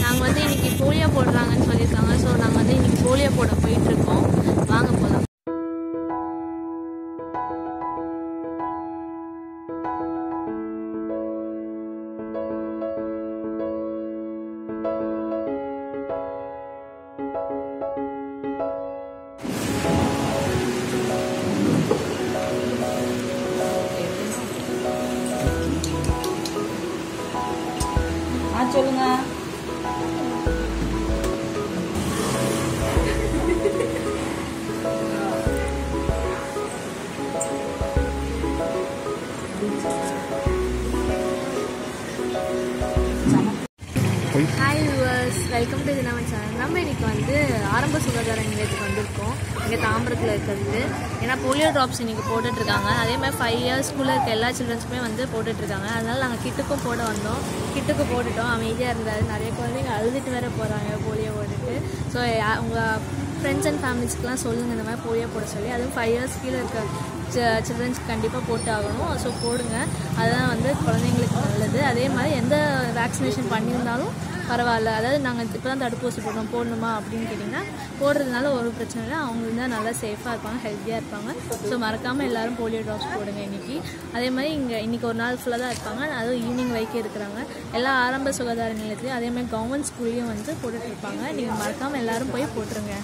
நாங்கள் வந்து இன்றைக்கி போலியோ போடுறாங்கன்னு சொல்லியிருக்காங்க. ஸோ நாங்கள் வந்து இன்றைக்கி போலியோ போட போயிட்டுருக்கோம். வாங்க போகலாம். சொல்லுங்க. Hi viewers, welcome to Dinaman channel. நம்ம இன்றைக்கி வந்து ஆரம்ப சுகாதார நிலையத்துக்கு வந்திருக்கோம். இங்கே தாம்பரத்தில் இருக்கிறது. ஏன்னா போலியோ ட்ராப்ஸ் இன்றைக்கி போட்டுட்ருக்காங்க. அதேமாதிரி 5 இயர்ஸ்க்குள்ளே இருக்க எல்லா சில்ட்ரன்ஸுமே வந்து போட்டுட்ருக்காங்க. அதனால் நாங்கள் கிட்டுக்கும் போட வந்தோம். கிட்டுக்கு போட்டுட்டோம். அமைதியாக இருந்தார். நிறைய குழந்தைங்க அழுதுட்டு வேறு போகிறாங்க போலியோ போட்டுட்டு. ஸோ உங்கள் ஃப்ரெண்ட்ஸ் அண்ட் ஃபேமிலிஸ்க்குலாம் சொல்லுங்கள் இந்த மாதிரி போலியோ போட சொல்லி. அதுவும் 5 இயர்ஸ் கீழே இருக்க சில்ட்ரன்ஸ்க்கு கண்டிப்பாக போட்டு ஆகணும். ஸோ போடுங்க, அதுதான் வந்து குழந்தைங்களுக்கு நல்லது. அதே மாதிரி எந்த வேக்சினேஷன் பண்ணியிருந்தாலும் பரவாயில்ல. அதாவது நாங்கள் இப்போ தான் தடுப்பூசி போடுறோம், போடணுமா அப்படின்னு கேட்டிங்கன்னா போடுறதுனால ஒரு பிரச்சனை இல்லை. அவங்க இருந்தால் நல்லா சேஃபாக இருப்பாங்க, ஹெல்த்தியாக இருப்பாங்க. ஸோ மறக்காமல் எல்லோரும் போலியோ ட்ராப்ஸ் போடுங்க இன்றைக்கி. அதே மாதிரி இன்றைக்கி ஒரு நாள் ஃபுல்லாக தான் இருப்பாங்க. அதுவும் ஈவினிங் வரைக்கும் இருக்கிறாங்க எல்லா ஆரம்ப சுகாதார நிலையத்துலேயும். அதேமாதிரி கவர்மெண்ட் ஸ்கூல்லையும் வந்து போட்டுட்டு இருப்பாங்க. நீங்கள் மறக்காமல் எல்லோரும் போய் போட்டுருங்க.